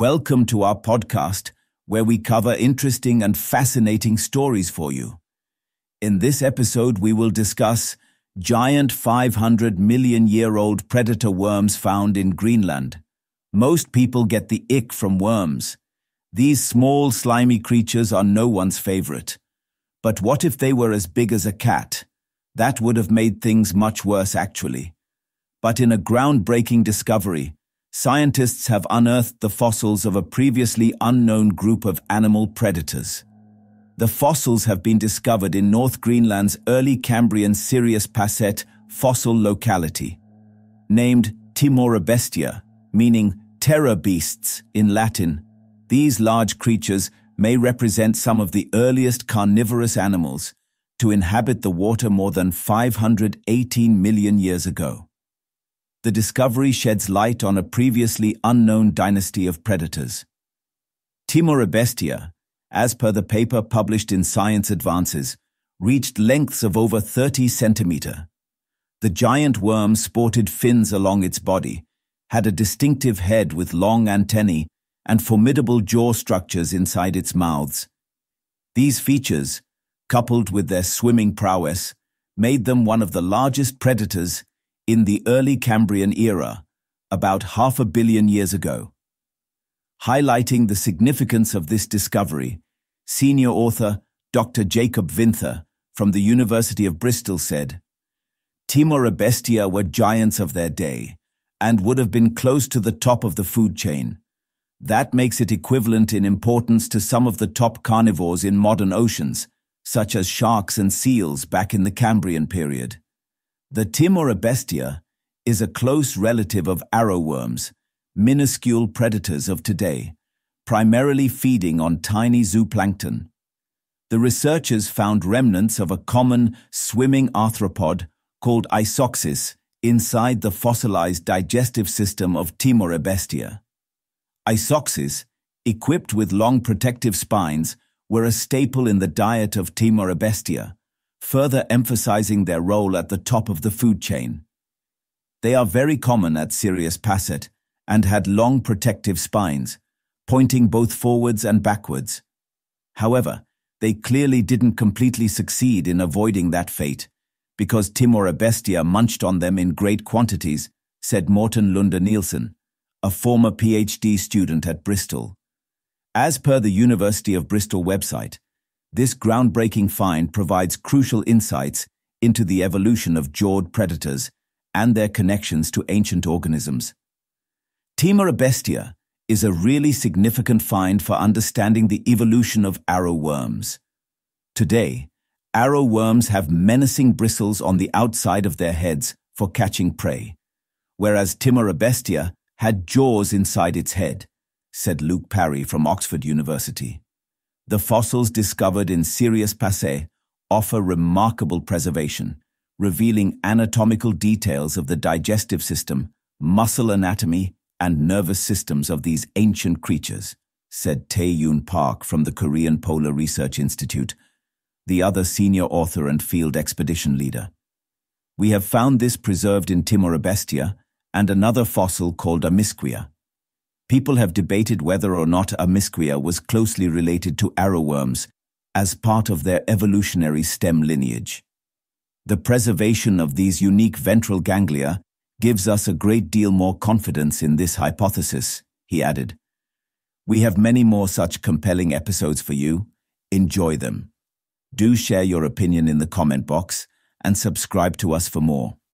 Welcome to our podcast, where we cover interesting and fascinating stories for you. In this episode, we will discuss giant 500 million-year-old predator worms found in Greenland. Most people get the ick from worms. These small, slimy creatures are no one's favorite. But what if they were as big as a cat? That would have made things much worse, actually. But in a groundbreaking discovery, scientists have unearthed the fossils of a previously unknown group of animal predators. The fossils have been discovered in North Greenland's early Cambrian Sirius Passet fossil locality, named Timorebestia, meaning terror beasts in Latin. These large creatures may represent some of the earliest carnivorous animals to inhabit the water more than 518 million years ago. The discovery sheds light on a previously unknown dynasty of predators. Timorebestia, as per the paper published in Science Advances, reached lengths of over 30 centimeter. The giant worm sported fins along its body, had a distinctive head with long antennae, and formidable jaw structures inside its mouths. These features, coupled with their swimming prowess, made them one of the largest predators in the early Cambrian era, about 500 million years ago. Highlighting the significance of this discovery, senior author Dr. Jacob Vinther from the University of Bristol said, "Timorebestia were giants of their day and would have been close to the top of the food chain. That makes it equivalent in importance to some of the top carnivores in modern oceans, such as sharks and seals back in the Cambrian period." The Timorebestia is a close relative of arrowworms, minuscule predators of today, primarily feeding on tiny zooplankton. The researchers found remnants of a common swimming arthropod called Isoxis inside the fossilized digestive system of Timorebestia. Isoxis, equipped with long protective spines, were a staple in the diet of Timorebestia, further emphasizing their role at the top of the food chain. They are very common at Sirius Passet and had long protective spines, pointing both forwards and backwards. However, they clearly didn't completely succeed in avoiding that fate, because Timorebestia munched on them in great quantities, said Morten Lunde Nielsen, a former PhD student at Bristol. As per the University of Bristol website, this groundbreaking find provides crucial insights into the evolution of jawed predators and their connections to ancient organisms. Timorebestia is a really significant find for understanding the evolution of arrowworms. Today, arrowworms have menacing bristles on the outside of their heads for catching prey, whereas Timorebestia had jaws inside its head, said Luke Parry from Oxford University. The fossils discovered in Sirius Passet offer remarkable preservation, revealing anatomical details of the digestive system, muscle anatomy, and nervous systems of these ancient creatures, said Tae-Yoon Park from the Korean Polar Research Institute, the other senior author and field expedition leader. "We have found this preserved in Timorebestia and another fossil called Amisquia." People have debated whether or not Amisquia was closely related to arrowworms as part of their evolutionary stem lineage. The preservation of these unique ventral ganglia gives us a great deal more confidence in this hypothesis, he added. We have many more such compelling episodes for you. Enjoy them. Do share your opinion in the comment box and subscribe to us for more.